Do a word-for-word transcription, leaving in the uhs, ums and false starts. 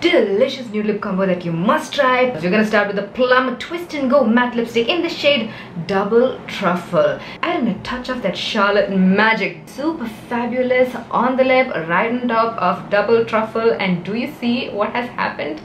delicious nude lip combo that you must try. You're gonna start with the plum Twist and Go matte lipstick in the shade Double Truffle. Add in a touch of that Charlotte magic. Super Fabulous on the lip, right on top of Double Truffle, and do you see what has happened?